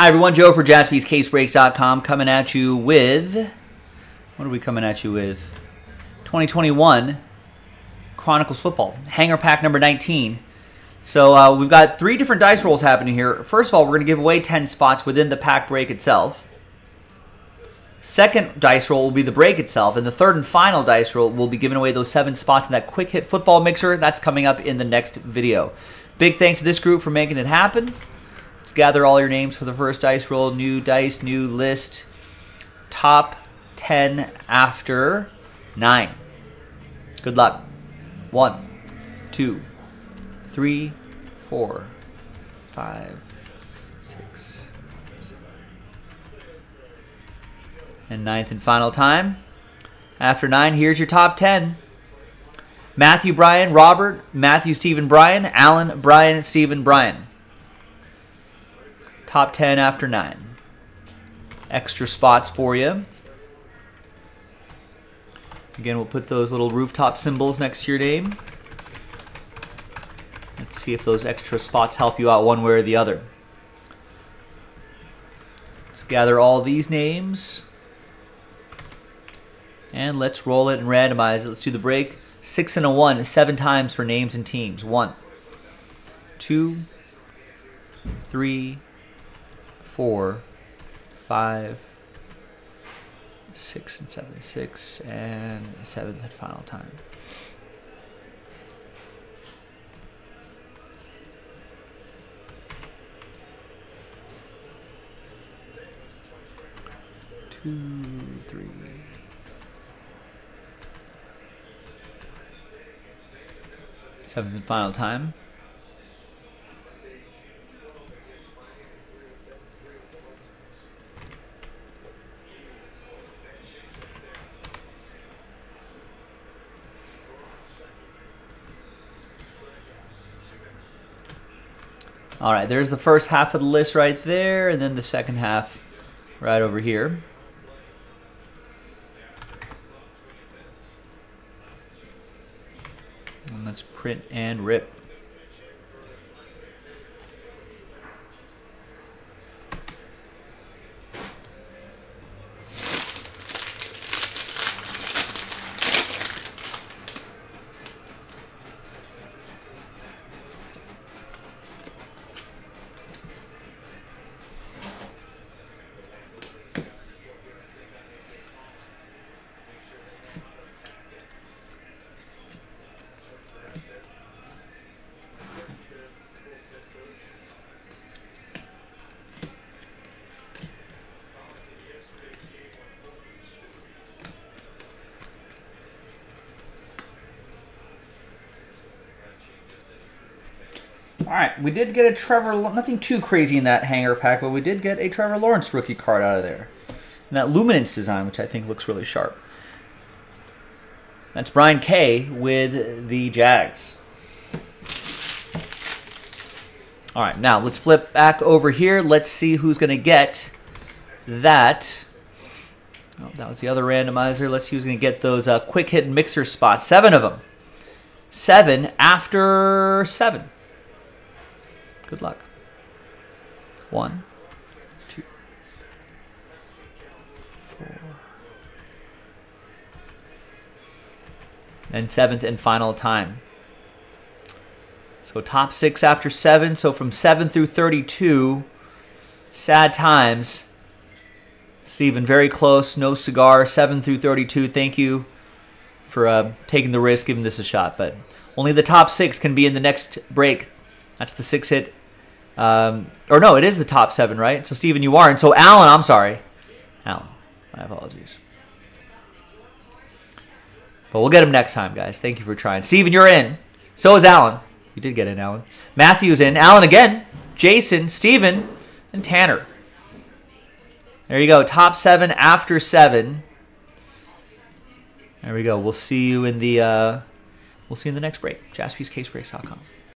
Hi everyone, Joe for JaspysCaseBreaks.com coming at you with, what are we coming at you with? 2021 Chronicles Football, Hanger Pack number 19. So we've got three different dice rolls happening here. First of all, we're going to give away 10 spots within the pack break itself. Second dice roll will be the break itself, and the third and final dice roll will be giving away those 7 spots in that quick hit football mixer. That's coming up in the next video. Big thanks to this group for making it happen. Let's gather all your names for the first dice roll. New dice, new list. Top 10 after 9. Good luck. 1, 2, 3, 4, 5, 6, 7. And 9th and final time. After 9, here's your top 10. Matthew, Brian, Robert, Matthew, Stephen, Brian, Alan, Brian, Stephen, Brian. Top 10 after 9. Extra spots for you. Again, we'll put those little rooftop symbols next to your name. Let's see if those extra spots help you out one way or the other. Let's gather all these names. And let's roll it and randomize it. Let's do the break. 6 and a 1, 7 times for names and teams. 1, 2, 3, 4, 5, 6, and 7. 6 and 7th and final time. Two, three. Seventh and final time. All right, there's the first half of the list right there, and then the second half right over here. And let's print and rip. All right, we did get a Trevor, nothing too crazy in that hanger pack, but we did get a Trevor Lawrence rookie card out of there. And that luminance design, which I think looks really sharp. That's Brian K. with the Jags. All right, now let's flip back over here. Let's see who's going to get that. Oh, that was the other randomizer. Let's see who's going to get those quick hit mixer spots. 7 of them. 7 after 7. Good luck. 1, 2, 4. And 7th and final time. So top 6 after 7. So from 7 through 32, sad times. Steven, very close. No cigar. 7 through 32. Thank you for taking the risk, giving this a shot. But only the top 6 can be in the next break. That's the 6 hit. Or no, it is the top 7, right? So, Steven, you are. And so, Alan, I'm sorry. Alan, my apologies. But we'll get him next time, guys. Thank you for trying. Steven, you're in. So is Alan. You did get in, Alan. Matthew's in. Alan again. Jason, Steven, and Tanner. There you go. Top 7 after 7. There we go. We'll see you in the next break. JaspysCaseBreaks.com.